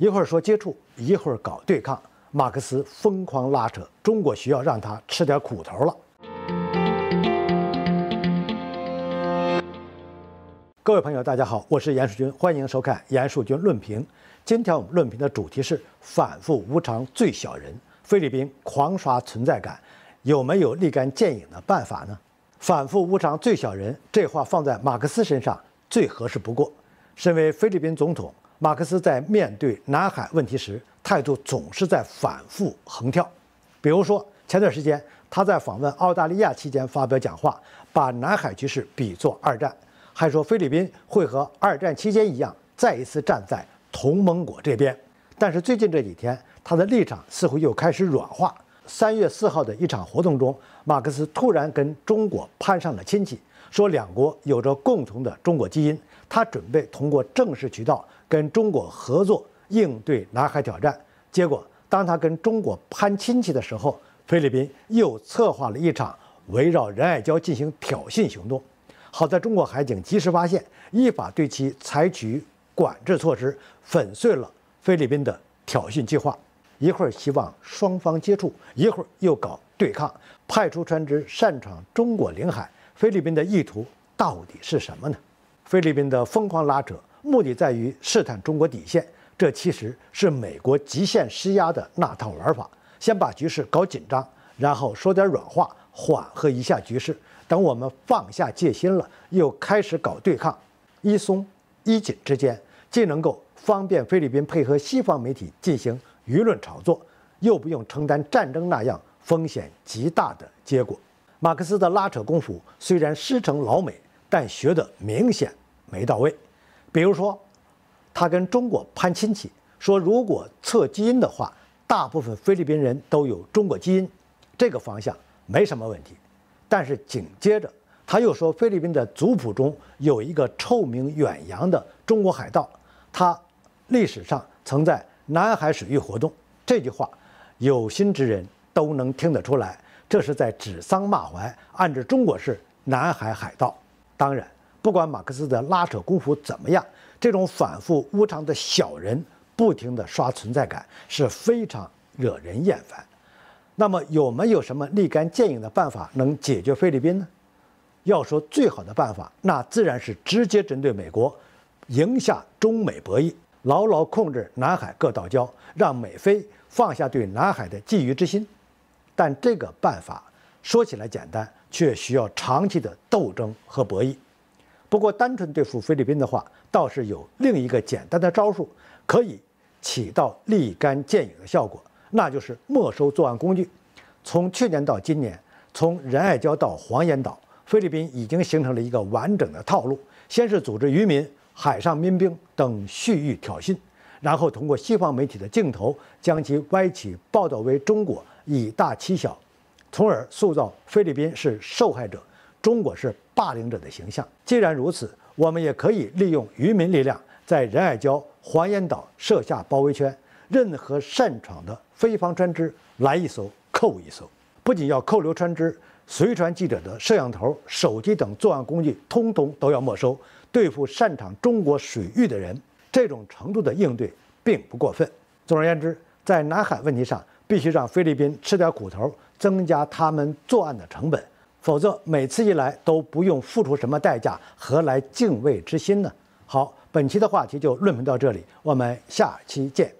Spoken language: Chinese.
一会儿说接触，一会儿搞对抗，马克思疯狂拉扯，中国需要让他吃点苦头了。各位朋友，大家好，我是严树军，欢迎收看《严树军论评》。今天我们论评的主题是“反复无常最小人”，菲律宾狂刷存在感，有没有立竿见影的办法呢？“反复无常最小人”这话放在马克思身上最合适不过。身为菲律宾总统。 马克思在面对南海问题时，态度总是在反复横跳。比如说，前段时间他在访问澳大利亚期间发表讲话，把南海局势比作二战，还说菲律宾会和二战期间一样，再一次站在同盟国这边。但是最近这几天，他的立场似乎又开始软化。3月4号的一场活动中，马克思突然跟中国攀上了亲戚，说两国有着共同的中国基因，他准备通过正式渠道。 跟中国合作应对南海挑战，结果当他跟中国攀亲戚的时候，菲律宾又策划了一场围绕仁爱礁进行挑衅行动。好在中国海警及时发现，依法对其采取管制措施，粉碎了菲律宾的挑衅计划。一会儿希望双方接触，一会儿又搞对抗，派出船只擅闯中国领海。菲律宾的意图到底是什么呢？菲律宾的疯狂拉扯。 目的在于试探中国底线，这其实是美国极限施压的那套玩法。先把局势搞紧张，然后说点软话，缓和一下局势。等我们放下戒心了，又开始搞对抗，一松一紧之间，既能够方便菲律宾配合西方媒体进行舆论炒作，又不用承担战争那样风险极大的结果。马克思的拉扯功夫虽然师承老美，但学得明显没到位。 比如说，他跟中国攀亲戚，说如果测基因的话，大部分菲律宾人都有中国基因，这个方向没什么问题。但是紧接着他又说，菲律宾的族谱中有一个臭名远扬的中国海盗，他历史上曾在南海水域活动。这句话，有心之人都能听得出来，这是在指桑骂槐，暗指中国是南海海盗。当然。 不管马克思的拉扯功夫怎么样，这种反复无常的小人不停地刷存在感是非常惹人厌烦。那么有没有什么立竿见影的办法能解决菲律宾呢？要说最好的办法，那自然是直接针对美国，赢下中美博弈，牢牢控制南海各岛礁，让美菲放下对南海的觊觎之心。但这个办法说起来简单，却需要长期的斗争和博弈。 不过，单纯对付菲律宾的话，倒是有另一个简单的招数，可以起到立竿见影的效果，那就是没收作案工具。从去年到今年，从仁爱礁到黄岩岛，菲律宾已经形成了一个完整的套路：先是组织渔民、海上民兵等蓄意挑衅，然后通过西方媒体的镜头将其歪曲报道为中国以大欺小，从而塑造菲律宾是受害者。 中国是霸凌者的形象。既然如此，我们也可以利用渔民力量，在仁爱礁、黄岩岛设下包围圈，任何擅闯的菲方船只来一艘扣一艘。不仅要扣留船只，随船记者的摄像头、手机等作案工具，通通都要没收。对付擅闯中国水域的人，这种程度的应对并不过分。总而言之，在南海问题上，必须让菲律宾吃点苦头，增加他们作案的成本。 否则每次一来都不用付出什么代价，何来敬畏之心呢？好，本期的话题就论评到这里，我们下期见。